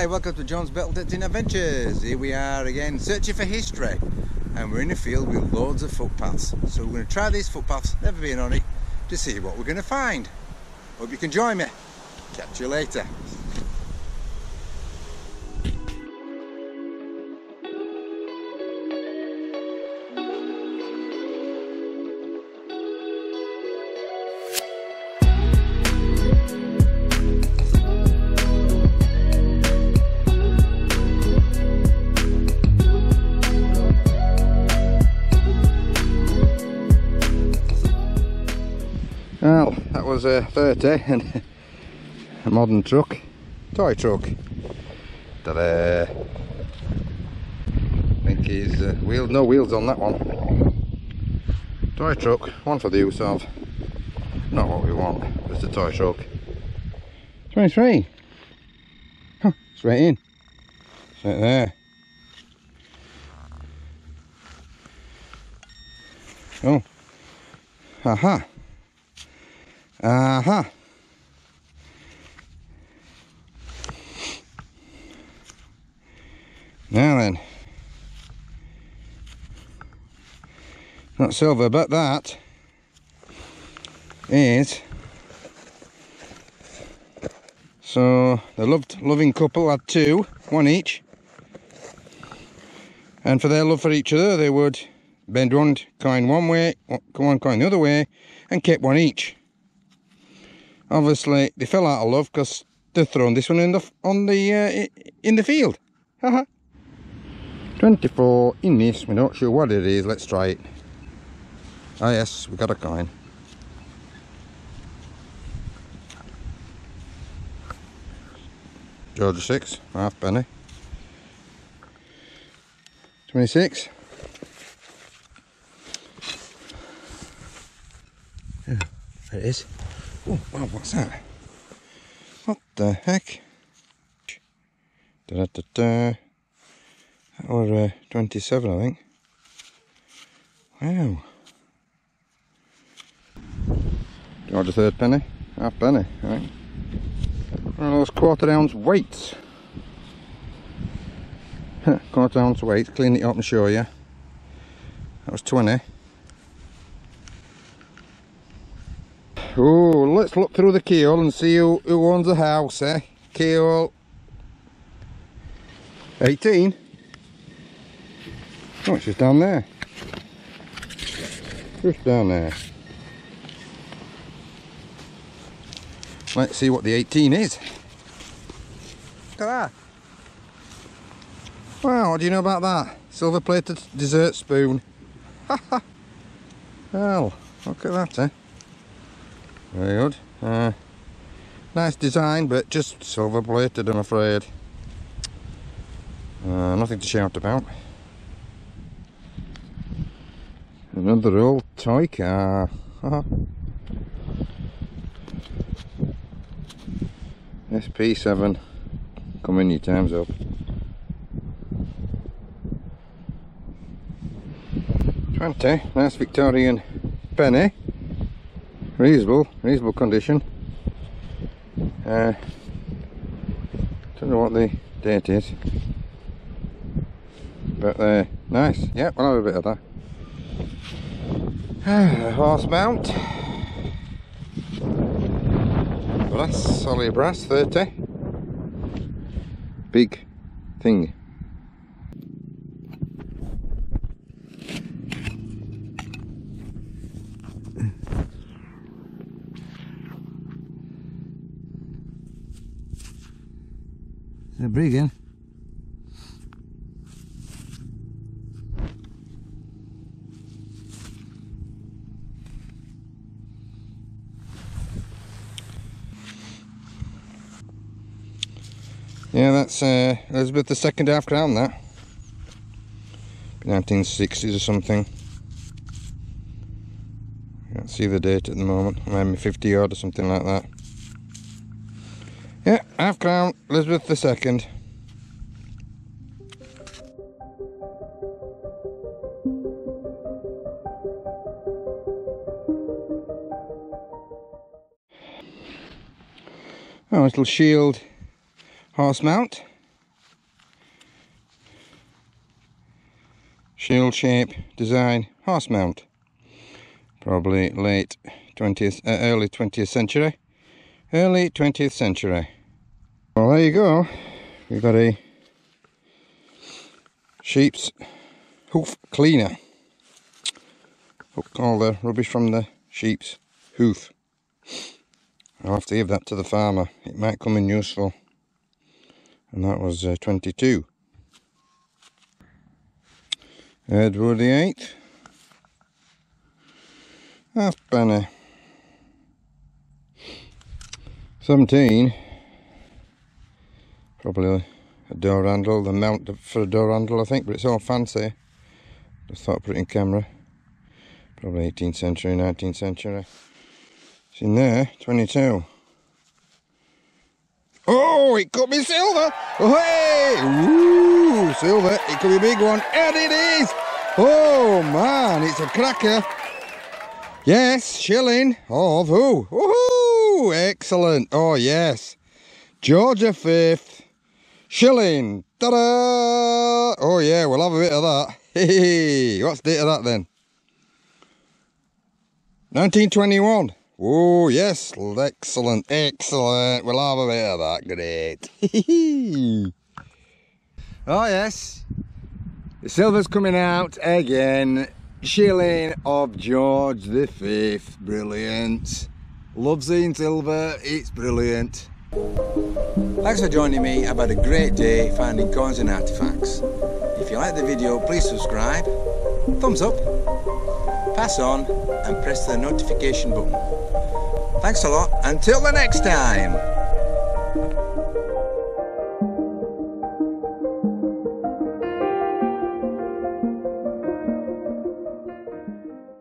Hi, welcome to John's Detecting Adventures. Here we are again, searching for history, and we're in a field with loads of footpaths. So we're going to try these footpaths, never been on it, to see what we're going to find. Hope you can join me. Catch you later. Well, that was a 30 and a modern truck, toy truck. Ta-da! I think he's wheels, no wheels on that one. Toy truck, one for the use of, not what we want, just a toy truck. 23! Huh, straight in. Straight there. Oh. Aha! Aha! Now then, not silver, but that is so the loving couple had two, one each, and for their love for each other, they would bend one coin one way, one coin the other way, and keep one each. Obviously, they fell out of love because they've thrown this one in the field. Haha. 24 in this. We're not sure what it is. Let's try it. Ah yes, we got a coin. George VI, half penny. 26. Yeah, there it is. Oh, wow, what's that? What the heck? Da-da-da-da. That was 27, I think. Wow. George III penny, half penny, right? One of those quarter-ounce weights. Quarter-ounce weights, clean it up and show you. That was 20. Oh, let's look through the keyhole and see who owns the house, eh? Keyhole 18. Oh, it's just down there. Just down there. Let's see what the 18 is. Look at that. Wow, what do you know about that? Silver plated dessert spoon. Ha ha. Well, look at that, eh? Very good. Nice design, but just silver plated, I'm afraid. Nothing to shout about. Another old toy car. SP7. Come in, your time's up. 20. Nice Victorian penny. Reasonable condition. Don't know what the date is, but they're nice. Yeah, we'll have a bit of that. A horse mount. Brass, solid brass, 30. Big thing. They're big, eh? Yeah, that's Elizabeth II half crown, that. 1960s or something. I can't see the date at the moment. Maybe 50 odd or something like that. Yeah, half crown, Elizabeth II. Oh, a little shield horse mount. shield shape, design, horse mount. Probably late 20th, early 20th century. Early 20th century. Well, there you go. We've got a sheep's hoof cleaner. Hook all the rubbish from the sheep's hoof. I'll have to give that to the farmer. It might come in useful. And that was 22. Edward VIII. Half banner. 17. Probably a door handle, the mount for a door handle I think, but it's all fancy. Just thought I'd put it in camera. Probably 18th century, 19th century. It's in there, 22. Oh, it could be silver! Oh, hey! Ooh, silver, it could be a big one, and it is! Oh man, it's a cracker! Yes, shilling of who? Woohoo! Excellent! Oh yes! George V, shilling! Ta-da! Oh yeah, we'll have a bit of that. Hey, what's the date of that then? 1921. Oh yes, excellent, excellent. We'll have a bit of that, great. Oh yes, the silver's coming out again. Shilling of George V, brilliant. Love seeing silver, it's brilliant. Thanks for joining me. I've had a great day finding coins and artifacts. If you like the video, please subscribe, thumbs up, pass on and press the notification button. Thanks a lot, until the next time!